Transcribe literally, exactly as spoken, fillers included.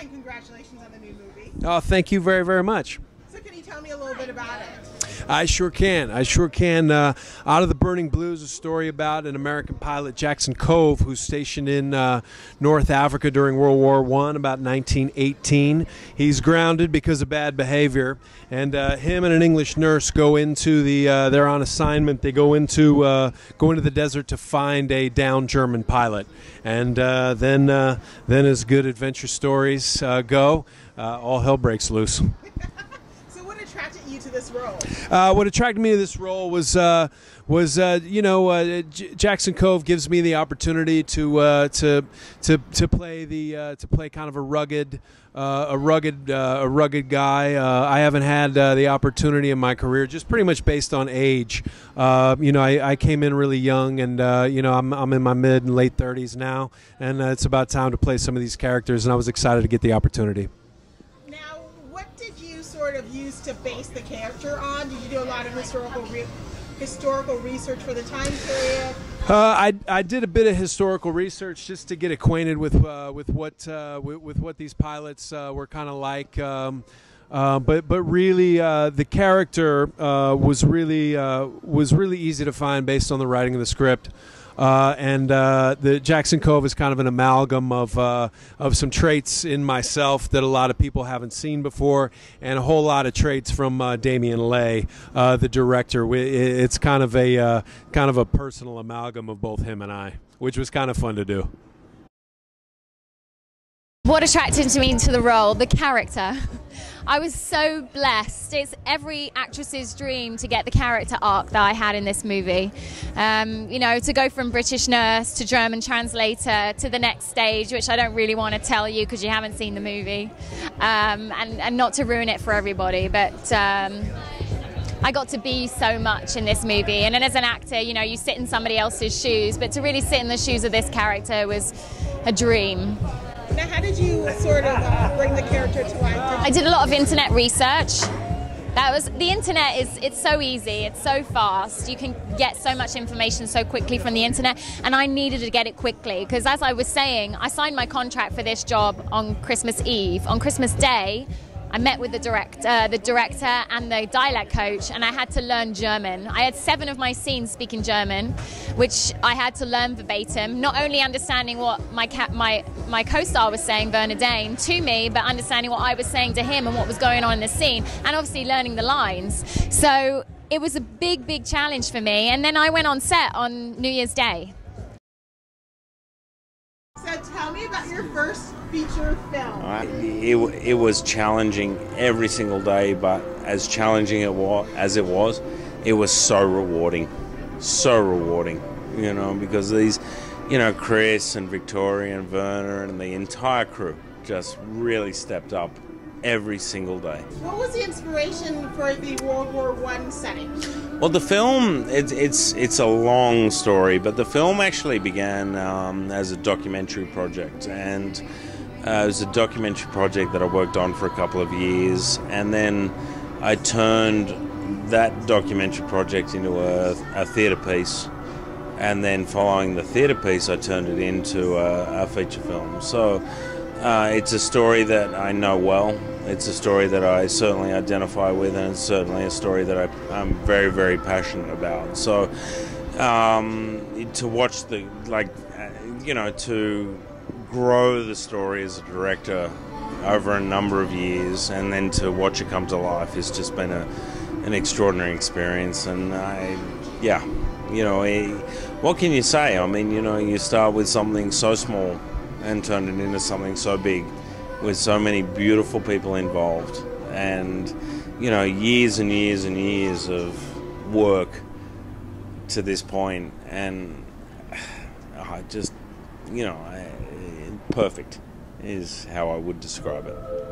And congratulations on the new movie. Oh, thank you very, very much. So can you tell me a little bit about it? I sure can. I sure can. Uh, Out of the Burning Blue is a story about an American pilot, Jackson Cove, who's stationed in uh, North Africa during World War One, about nineteen eighteen. He's grounded because of bad behavior, and uh, him and an English nurse go into the. Uh, they're on assignment. They go into uh, go into the desert to find a downed German pilot, and uh, then uh, then as good adventure stories uh, go, uh, all hell breaks loose. You to this role? Uh, what attracted me to this role was uh, was uh, you know uh, J Jackson Cove gives me the opportunity to uh, to to to play the uh, to play kind of a rugged uh, a rugged uh, a rugged guy. Uh, I haven't had uh, the opportunity in my career, just pretty much based on age. Uh, you know, I, I came in really young, and uh, you know I'm I'm in my mid and late thirties now, and uh, it's about time to play some of these characters, and I was excited to get the opportunity. Of used to base the character on? Did you do a lot of historical re historical research for the time period? Uh, I, I did a bit of historical research just to get acquainted with uh, with what uh, with, with what these pilots uh, were kind of like. Um, Uh, but but really, uh, the character uh, was really uh, was really easy to find based on the writing of the script, uh, and uh, the Jackson Cove is kind of an amalgam of uh, of some traits in myself that a lot of people haven't seen before, and a whole lot of traits from uh, Damian Lay, uh, the director. It's kind of a uh, kind of a personal amalgam of both him and I, which was kind of fun to do. What attracted me to the role, the character. I was so blessed. It's every actress's dream to get the character arc that I had in this movie. Um, you know, to go from British nurse to German translator to the next stage, which I don't really want to tell you because you haven't seen the movie, um, and, and not to ruin it for everybody. But um, I got to be so much in this movie. And then as an actor, you know, you sit in somebody else's shoes, but to really sit in the shoes of this character was a dream. Now, how did you sort of uh, bring the character to life? I did a lot of internet research. That was the internet is it's so easy, it's so fast. You can get so much information so quickly from the internet, and I needed to get it quickly because, as I was saying, I signed my contract for this job on Christmas Eve. On Christmas Day, I met with the director, uh, the director, and the dialect coach, and I had to learn German. I had seven of my scenes speaking German, which I had to learn verbatim. Not only understanding what my cat, my my co-star was saying, Werner Daehn, to me, but understanding what I was saying to him and what was going on in the scene, and obviously learning the lines. So it was a big, big challenge for me. And then I went on set on New Year's Day. So tell me about your first feature film. Uh, it, it was challenging every single day, but as challenging it was, as it was, it was so rewarding, so rewarding, you know, because these, you know, Chris and Victoria and Werner and the entire crew just really stepped up every single day. What was the inspiration for the World War One setting? Well, the film, it, it's it's a long story, but the film actually began um, as a documentary project, and uh, it was a documentary project that I worked on for a couple of years, and then I turned that documentary project into a, a theatre piece, and then following the theatre piece, I turned it into a, a feature film. So. Uh, it's a story that I know well. It's a story that I certainly identify with, and it's certainly a story that I, I'm very, very passionate about. So, um, to watch the, like, you know, to grow the story as a director over a number of years, and then to watch it come to life, has just been a, an extraordinary experience. And I, yeah, you know, I, what can you say? I mean, you know, you start with something so small and turned it into something so big with so many beautiful people involved, and you know, years and years and years of work to this point, and I just, you know, I, perfect is how I would describe it.